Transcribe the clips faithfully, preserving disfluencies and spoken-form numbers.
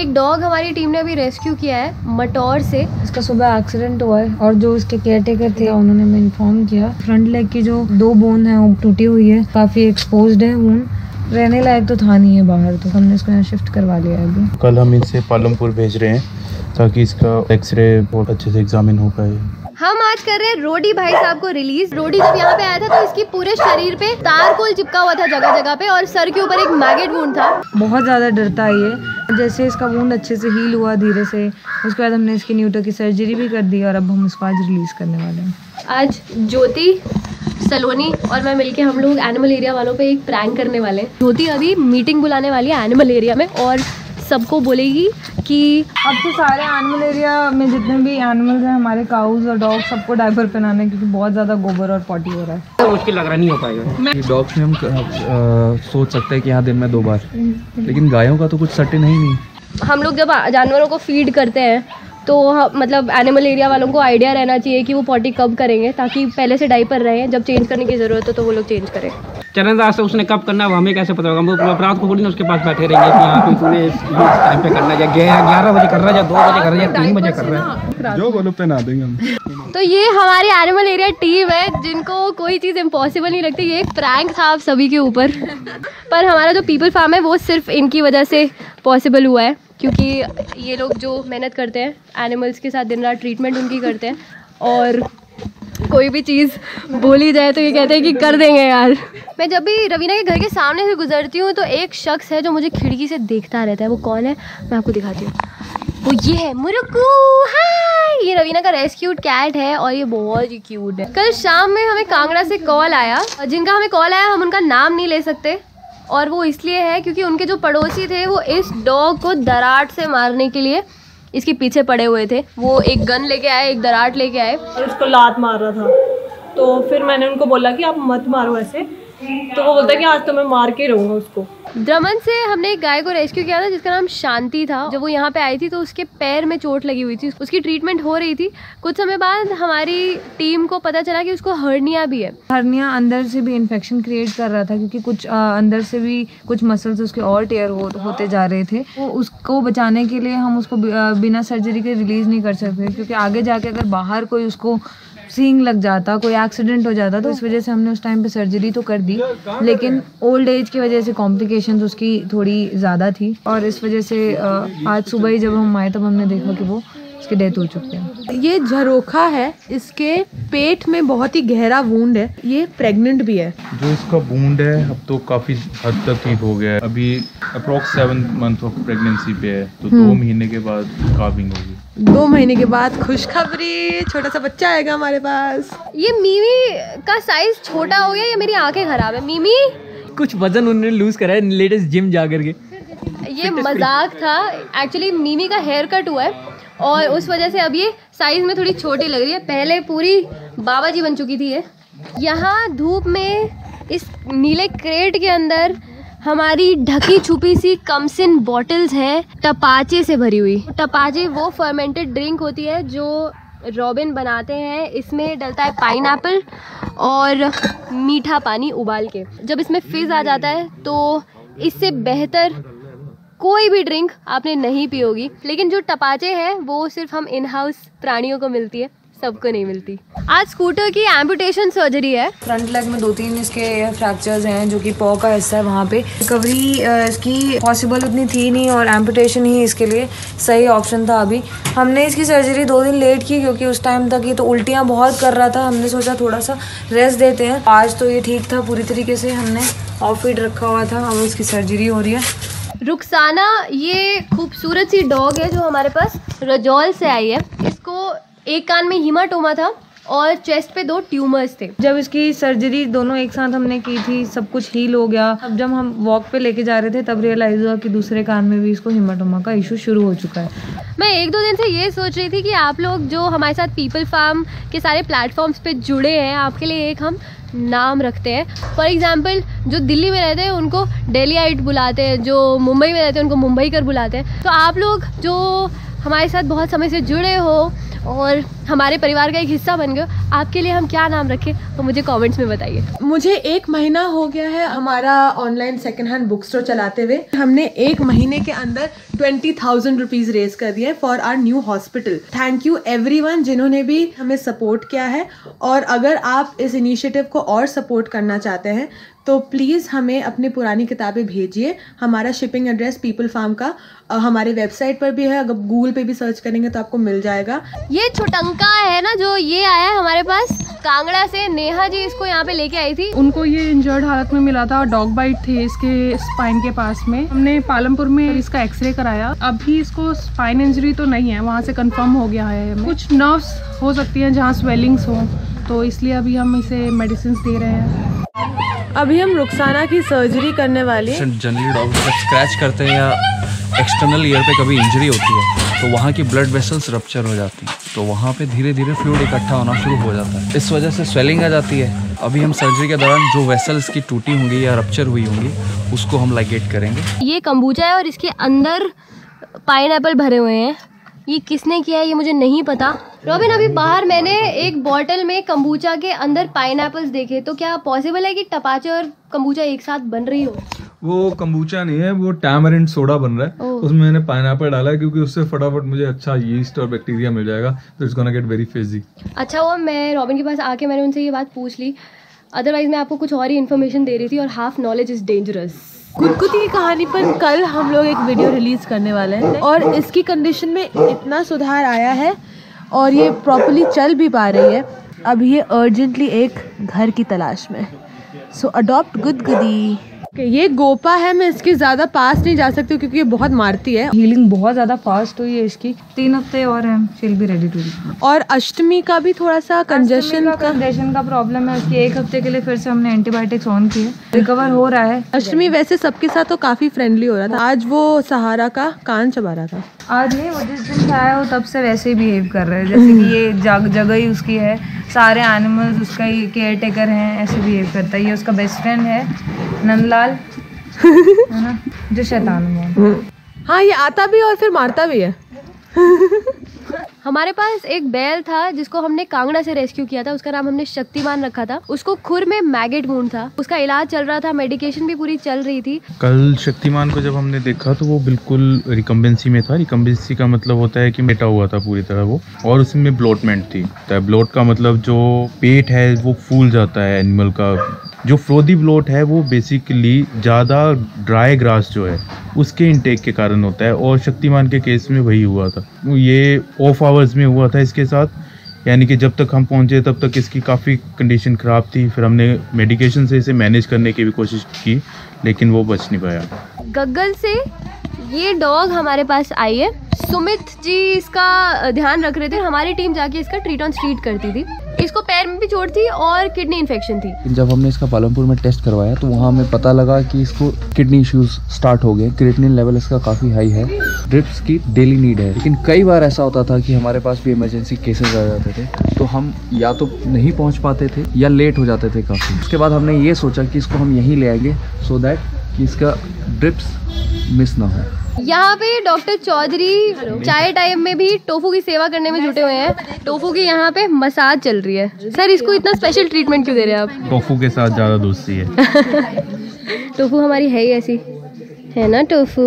एक डॉग हमारी टीम ने अभी रेस्क्यू किया है मटौर से। इसका सुबह एक्सीडेंट हुआ है और जो इसके केयरटेकर थे उन्होंने हमें इन्फॉर्म किया। फ्रंट लेग की जो दो बोन है वो टूटी हुई है, काफी एक्सपोज्ड है। वो रहने लायक तो था नहीं है बाहर, तो हमने इसको यहाँ शिफ्ट करवा लिया है। अभी कल हम इनसे पालमपुर भेज रहे हैं ताकि इसका एक्सरे बहुत अच्छे से एग्जामिन हो पाए। हम आज कर रहे हैं रोडी भाई साहब को रिलीज। रोडी जब यहाँ पे आया था तो इसकी पूरे शरीर पे तारकोल चिपका हुआ था जगह जगह पे, और सर के ऊपर एक मैगेट वुंड था। बहुत ज्यादा डरता है ये। जैसे इसका वुंड अच्छे से हील हुआ धीरे से, उसके बाद हमने इसकी न्यूटो की सर्जरी भी कर दी और अब हम इसको आज रिलीज करने वाले हैं। आज ज्योति, सलोनी और मैं मिलके हम लोग एनिमल एरिया वालों पे एक प्रैंक करने वाले हैं। ज्योति अभी मीटिंग बुलाने वाली है एनिमल एरिया में और सबको बोलेगी कि अब तो सारे एनिमल एरिया में जितने भी एनिमल्स हैं हमारे काउज और डॉग सबको डायपर पहनाना है क्योंकि बहुत ज्यादा गोबर और पॉटी हो रहा है। मुश्किल लग रहा नहीं हो पाएगा। डॉग्स में हम आ, सोच सकते हैं कि हाँ दिन में दो बार, लेकिन गायों का तो कुछ सर्टेन है ही नहीं। हम लोग जब जानवरों को फीड करते हैं तो मतलब एनिमल एरिया वालों को आइडिया रहना चाहिए कि वो पॉटी कब करेंगे ताकि पहले से डाइपर रहे, जब चेंज करने की जरूरत हो तो वो लोग चेंज करें। चरणदास से उसने कब करना हमें कैसे पता होगा? हम लोग रात को बोली ना उसके पास बैठे रहेंगे कि हाँ तूने टाइम पे करना या ग्यारह बजे कर रहा है या दो बजे कर रहा है या तीन बजे कर रहा है, जो बोलो पहना देंगे हम। तो ये हमारी एनिमल एरिया टीम है जिनको कोई चीज़ इम्पॉसिबल नहीं लगती। ये एक प्रैंक था आप सभी के ऊपर, पर हमारा जो पीपल फार्म है वो सिर्फ इनकी वजह से पॉसिबल हुआ है क्योंकि ये लोग जो मेहनत करते हैं एनिमल्स के साथ, दिन रात ट्रीटमेंट उनकी करते हैं और कोई भी चीज़ बोली जाए तो ये कहते हैं कि कर देंगे यार। मैं जब भी रवीना के घर के सामने से गुजरती हूँ तो एक शख्स है जो मुझे खिड़की से देखता रहता है। वो कौन है मैं आपको दिखाती हूँ। वो ये है मुरुकू। हाय, ये रवीना का रेस्क्यूड कैट है और ये बहुत ही क्यूट है। कल शाम में हमें कांगड़ा से कॉल आया, जिनका हमें कॉल आया हम उनका नाम नहीं ले सकते और वो इसलिए है क्योंकि उनके जो पड़ोसी थे वो इस डॉग को दराड़ से मारने के लिए इसके पीछे पड़े हुए थे। वो एक गन लेके आए, एक दराड़ लेके आए और उसको लात मार रहा था। तो फिर मैंने उनको बोला कि आप मत मारो ऐसे, तो वो बोलता है कि आज तो मैं मार के रहूँगा उसको। दमन से हमने एक गाय को रेस्क्यू किया था जिसका नाम शांति था। जब वो यहाँ पे आई थी तो उसके पैर में चोट लगी हुई थी, उसकी ट्रीटमेंट हो रही थी। कुछ समय बाद हमारी टीम को पता चला कि उसको हर्निया भी है। हर्निया अंदर से भी इन्फेक्शन क्रिएट कर रहा था क्योंकि कुछ आ, अंदर से भी कुछ मसल्स उसके और टेयर हो, होते जा रहे थे। वो उसको बचाने के लिए हम उसको बिना सर्जरी के रिलीज़ नहीं कर सकते क्योंकि आगे जाके अगर बाहर कोई उसको सींग लग जाता, कोई एक्सीडेंट हो जाता, तो इस वजह से हमने उस टाइम पे सर्जरी तो कर दी लेकिन ओल्ड एज की वजह से कॉम्प्लिकेशंस उसकी थोड़ी ज़्यादा थी और इस वजह से आज सुबह ही जब हम आए तब हमने देखा कि वो इसकी डेथ हो चुकी है। ये झरोखा है, इसके पेट में बहुत ही गहरा वुंड है। ये प्रेग्नेंट भी है। जो इसका वुंड है अब तो काफी हद तक ठीक हो गया है। अभी approx seven month of pregnancy पे है तो दो महीने के बाद कार्विंग होगी। दो महीने के बाद खुशखबरी, छोटा सा बच्चा आएगा हमारे पास। ये मीमी का साइज छोटा हो गया या मेरी आंखें खराब है? मीमी कुछ वजन उन्होंने लूज करा है लेटेस्ट जिम जाकर के। ये मजाक था एक्चुअली। मीमी का हेयर कट हुआ है और उस वजह से अब ये साइज में थोड़ी छोटी लग रही है, पहले पूरी बाबा जी बन चुकी थी ये। यहाँ धूप में इस नीले क्रेट के अंदर हमारी ढकी छुपी सी कमसिन बॉटल्स हैं टपाचे से भरी हुई। टपाचे वो फर्मेंटेड ड्रिंक होती है जो रॉबिन बनाते हैं। इसमें डलता है पाइनएप्पल और मीठा पानी उबाल के। जब इसमें फिज़ आ जाता है तो इससे बेहतर कोई भी ड्रिंक आपने नहीं पी होगी। लेकिन जो टपाचे हैं वो सिर्फ हम इन हाउस प्राणियों को मिलती है, सबको नहीं मिलती। आज स्कूटर की एम्पुटेशन सर्जरी है। फ्रंट लेग में दो तीन इसके फ्रैक्चर्स हैं जो कि पॉ का हिस्सा है। वहाँ पे रिकवरी इसकी पॉसिबल उतनी थी नहीं और एम्पुटेशन ही इसके लिए सही ऑप्शन था। अभी हमने इसकी सर्जरी दो दिन लेट की क्योंकि उस टाइम तक ये तो उल्टियाँ बहुत कर रहा था। हमने सोचा थोड़ा सा रेस्ट देते हैं। आज तो ये ठीक था पूरी तरीके से, हमने ऑफ फीट रखा हुआ था। अब इसकी सर्जरी हो रही है। रुखसाना ये खूबसूरत सी डॉग है जो हमारे पास रजौल से आई है। इसको एक कान में हीमाटोमा था और चेस्ट पे दो ट्यूमर्स थे। जब इसकी सर्जरी दोनों एक साथ हमने की थी सब कुछ हील हो गया। अब जब हम वॉक पे लेके जा रहे थे तब रियलाइज हुआ कि दूसरे कान में भी इसको हीमाटोमा का इशू शुरू हो चुका है। मैं एक दो दिन से ये सोच रही थी कि आप लोग जो हमारे साथ पीपल फार्म के सारे प्लेटफॉर्म्स पे जुड़े हैं आपके लिए एक हम नाम रखते हैं। फॉर एग्जाम्पल जो दिल्ली में रहते हैं उनको दिल्ली आइट बुलाते हैं, जो मुंबई में रहते हैं उनको मुंबई कर बुलाते हैं। तो आप लोग जो हमारे साथ बहुत समय से जुड़े हो और हमारे परिवार का एक हिस्सा बन गए आपके लिए हम क्या नाम रखें तो मुझे कमेंट्स में बताइए। मुझे एक महीना हो गया है हमारा online second hand book store चलाते हुए। हमने एक महीने के अंदर ट्वेंटी थाउजेंड रुपीज रेज कर दिया है for our new hospital. Thank you everyone जिन्होंने भी हमें सपोर्ट किया है। और अगर आप इस इनिशिएटिव को और सपोर्ट करना चाहते हैं तो प्लीज़ हमें अपनी पुरानी किताबें भेजिए। हमारा शिपिंग एड्रेस पीपल फार्म का हमारे वेबसाइट पर भी है, अगर गूगल पे भी सर्च करेंगे तो आपको मिल जाएगा। ये चुटंका है ना, जो ये आया है हमारे पास कांगड़ा से, नेहा जी इसको यहाँ पे लेके आई थी। उनको ये इंजर्ड हालत में मिला था और डॉग बाइट थी इसके स्पाइन के पास में। हमने पालमपुर में इसका एक्सरे कराया, अभी इसको स्पाइन इंजरी तो नहीं है, वहाँ से कंफर्म हो गया है। कुछ नर्व्स हो सकती हैं जहाँ स्वेलिंग्स हों, तो इसलिए अभी हम इसे मेडिसिन दे रहे हैं। अभी हम रुखसाना की सर्जरी करने वाले हैं। जनरली डॉक्टर स्क्रैच करते हैं या एक्सटर्नल ईयर पे कभी इंजरी होती है तो वहाँ की ब्लड वेसल्स रप्चर हो जाती है, तो वहाँ पे धीरे धीरे फ्लूइड इकट्ठा होना शुरू हो जाता है, इस वजह से स्वेलिंग आ जाती है। अभी हम सर्जरी के दौरान जो वेसल्स की टूटी होंगी या रप्चर हुई होंगी उसको हम लाइगेट करेंगे। ये कंबूचा है और इसके अंदर पाइनएप्पल भरे हुए हैं। ये किसने किया है ये मुझे नहीं पता। रॉबिन, अभी बाहर मैंने एक बॉटल में कंबूचा के अंदर पाइनएप्पल्स देखे, तो क्या पॉसिबल है कि टपाचे और कंबूचा एक साथ बन रही हो? वो कंबूचा नहीं है, वो टैमरिंड सोडा बन रहा है। उसमें मैंने पाइनएप्पल डाला है क्योंकि उससे फटाफट मुझे अच्छा यीस्ट और बैक्टीरिया मिल जाएगा, तो it's gonna get very fuzzy. अच्छा, वो मैं रॉबिन के पास आके मैंने उनसे ये बात पूछ ली, अदरवाइज मैं आपको कुछ और ही इन्फॉर्मेशन दे रही थी। और हाफ नॉलेज इज डेंजरस। गुदगुदी की कहानी पर कल हम लोग एक वीडियो रिलीज करने वाले हैं और इसकी कंडीशन में इतना सुधार आया है और ये प्रॉपर्ली चल भी पा रही है। अब ये अर्जेंटली एक घर की तलाश में, सो अडॉप्ट गुदगुदी। ये गोपा है, मैं इसके ज़्यादा पास नहीं जा सकती क्योंकि ये बहुत मारती है। हीलिंग बहुत ज़्यादा फास्ट हुई है इसकी, तीन हफ्ते और हैं, शील भी रेडी टू। और अष्टमी का भी थोड़ा सा कंजेशन का, कंजेशन का प्रॉब्लम है उसकी। एक हफ्ते के लिए फिर से हमने एंटीबायोटिक्स ऑन किए, रिकवर हो रहा है। अष्टमी वैसे सबके साथ तो काफ़ी फ्रेंडली हो रहा था, आज वो सहारा का कान चबा रहा था। आज नहीं, वो जिस दिन खाया वो तब से वैसे ही बिहेव कर रहे हैं जैसे कि ये जग जगह ही उसकी है, सारे एनिमल्स उसका ही केयर टेकर हैं, ऐसे बिहेव करता है। ये उसका बेस्ट फ्रेंड है नंदलाल है ना, जो शैतान है। हाँ, ये आता भी और फिर मारता भी है। हमारे पास एक बैल था जिसको हमने कांगड़ा से रेस्क्यू किया था, उसका नाम हमने शक्तिमान रखा था। उसको खुर में मैगेट वुंड था, उसका इलाज चल रहा था, मेडिकेशन भी पूरी चल रही थी। कल शक्तिमान को जब हमने देखा तो वो बिल्कुल रिकम्बेंसी में था। रिकम्बेंसी का मतलब होता है कि लेटा हुआ था पूरी तरह वो, और उसमें ब्लोटमेंट थी। ब्लोट का मतलब जो पेट है वो फूल जाता है एनिमल का। जो फ्रोदी ब्लोट है वो बेसिकली ज़्यादा ड्राई ग्रास जो है उसके इनटेक के कारण होता है, और शक्तिमान के केस में वही हुआ था। ये ऑफ आवर्स में हुआ था इसके साथ, यानी कि जब तक हम पहुंचे तब तक इसकी काफ़ी कंडीशन ख़राब थी। फिर हमने मेडिकेशन से इसे मैनेज करने की भी कोशिश की लेकिन वो बच नहीं पाया। गग्गल से ये डॉग हमारे पास आई है, सुमित जी इसका ध्यान रख रहे थे, हमारी टीम जाके इसका ट्रीट ऑन स्ट्रीट करती थी। इसको पैर में भी चोट थी और किडनी इन्फेक्शन थी। जब हमने इसका पालमपुर में टेस्ट करवाया तो वहाँ हमें पता लगा कि इसको किडनी इश्यूज स्टार्ट हो गए, क्रिएटिनिन लेवल इसका काफ़ी हाई है, ड्रिप्स की डेली नीड है। लेकिन कई बार ऐसा होता था कि हमारे पास भी इमरजेंसी केसेस आ जाते थे, तो हम या तो नहीं पहुँच पाते थे या लेट हो जाते थे काफ़ी। उसके बाद हमने ये सोचा कि इसको हम यहीं ले आएंगे सो दैट कि इसका ड्रिप्स मिस ना हो। यहाँ पे डॉक्टर चौधरी चाय टाइम में भी टोफू की सेवा करने में जुटे हुए हैं। टोफू की यहाँ पे मसाज चल रही है। सर, इसको इतना स्पेशल ट्रीटमेंट क्यों दे रहे हैं आप? टोफू के साथ ज्यादा दोस्ती है। टोफू हमारी है ही ऐसी है ना। टोफू,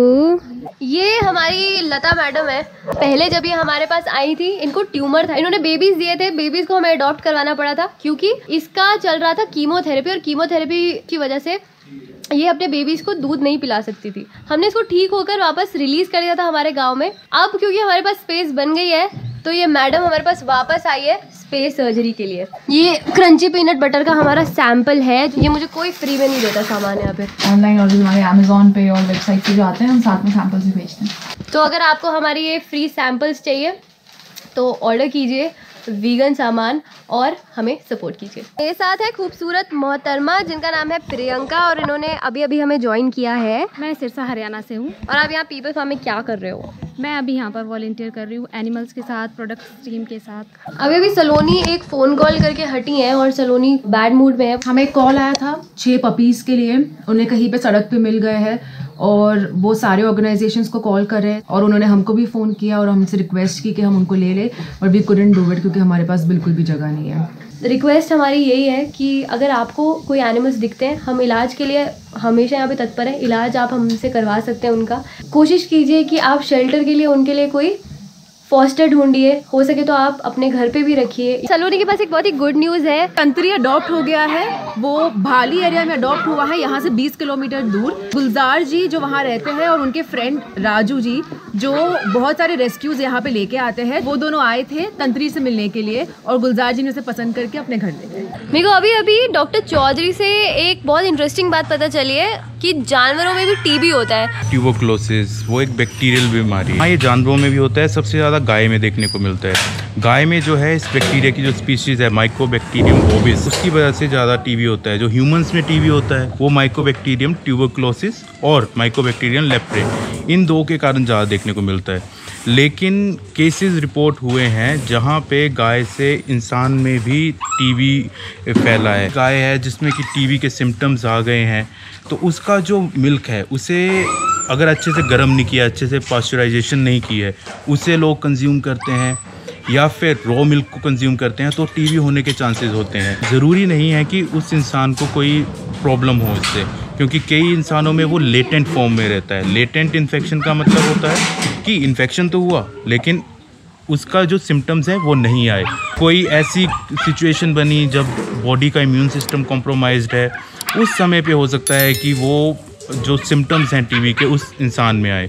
ये हमारी लता मैडम है। पहले जब ये हमारे पास आई थी इनको ट्यूमर था, इन्होंने बेबीज दिए थे, बेबीज को हमें अडॉप्ट करवाना पड़ा था क्योंकि इसका चल रहा था कीमोथेरेपी, और कीमोथेरेपी की वजह से ये अपने बेबीज को दूध नहीं पिला सकती थी। हमने इसको ठीक होकर वापस रिलीज कर दिया था हमारे गांव में। अब क्योंकि हमारे पास स्पेस बन गई है तो ये मैडम हमारे पास वापस आई है स्पेस सर्जरी के लिए। ये क्रंची पीनट बटर का हमारा सैंपल है, ये मुझे कोई फ्री में नहीं देता सामान यहाँ पे ऑनलाइन, और हमारे अमेजोन पे और वेबसाइट पे जो आते हैं हम साथ में सैंपल्स भी बेचते हैं। तो अगर आपको हमारी ये फ्री सैम्पल्स चाहिए तो ऑर्डर कीजिए वीगन सामान और हमें सपोर्ट कीजिए। मेरे साथ है खूबसूरत मोहतरमा जिनका नाम है प्रियंका और इन्होंने अभी अभी हमें ज्वाइन किया है। मैं सिरसा हरियाणा से हूँ। और आप यहाँ पीपल फार्म में क्या कर रहे हो? मैं अभी यहाँ पर वॉलंटियर कर रही हूँ एनिमल्स के साथ, प्रोडक्ट्स टीम के साथ। अभी अभी सलोनी एक फ़ोन कॉल करके हटी है और सलोनी बैड मूड में है। हमें कॉल आया था छः पपीज़ के लिए, उन्हें कहीं पर सड़क पर मिल गए हैं, और वो सारे ऑर्गेनाइजेशंस को कॉल कर रहे हैं और उन्होंने हमको भी फ़ोन किया और हमसे रिक्वेस्ट की कि हम उनको ले ले, और वी कुडंट डू इट क्योंकि हमारे पास बिल्कुल भी जगह नहीं है। रिक्वेस्ट हमारी यही है कि अगर आपको कोई एनिमल्स दिखते हैं, हम इलाज के लिए हमेशा यहाँ पे तत्पर हैं, इलाज आप हमसे करवा सकते हैं उनका। कोशिश कीजिए कि आप शेल्टर के लिए उनके लिए कोई फॉस्टर ढूंढिए, हो सके तो आप अपने घर पे भी रखिए। सलोनी के पास एक बहुत ही गुड न्यूज़ है, कंट्री अडॉप्ट हो गया है, वो भाली एरिया में अडॉप्ट हुआ है, यहाँ से बीस किलोमीटर दूर। गुलजार जी जो वहाँ रहते हैं और उनके फ्रेंड राजू जी जो बहुत सारे रेस्क्यूज यहाँ पे लेके आते हैं, वो दोनों आए थे कंट्री से मिलने के लिए और गुलजार जी ने उसे पसंद करके अपने घर ले गए। मेरे को अभी अभी डॉक्टर चौधरी से एक बहुत इंटरेस्टिंग बात पता चली है कि जानवरों में भी टीबी होता है। ट्यूबरक्लोसिस वो एक बैक्टीरियल बीमारी है। हाँ, ये जानवरों में भी होता है, सबसे ज़्यादा गाय में देखने को मिलता है। गाय में जो है इस बैक्टीरिया की जो स्पीशीज़ है माइकोबैक्टीरियम बोबिस, उसकी वजह से ज़्यादा टीबी होता है। जो ह्यूमंस में टीबी होता है वो माइकोबैक्टीरियम ट्यूबरक्लोसिस और माइकोबैक्टीरियम लेप्रे, इन दो के कारण ज़्यादा देखने को मिलता है। लेकिन केसेस रिपोर्ट हुए हैं जहाँ पे गाय से इंसान में भी टीबी फैला है। गाय है जिसमें कि टीबी के सिम्टम्स आ गए हैं, तो उसका जो मिल्क है उसे अगर अच्छे से गर्म नहीं किया, अच्छे से पास्चराइजेशन नहीं किया है, उसे लोग कंज्यूम करते हैं या फिर रॉ मिल्क को कंज्यूम करते हैं, तो टीबी होने के चांसेस होते हैं। ज़रूरी नहीं है कि उस इंसान को कोई प्रॉब्लम हो उससे, क्योंकि कई इंसानों में वो लेटेंट फॉर्म में रहता है। लेटेंट इन्फेक्शन का मतलब होता है कि इन्फेक्शन तो हुआ लेकिन उसका जो सिम्टम्स है वो नहीं आए। कोई ऐसी सिचुएशन बनी जब बॉडी का इम्यून सिस्टम कॉम्प्रोमाइज्ड है, उस समय पे हो सकता है कि वो जो सिम्टम्स हैं टीबी के उस इंसान में आए।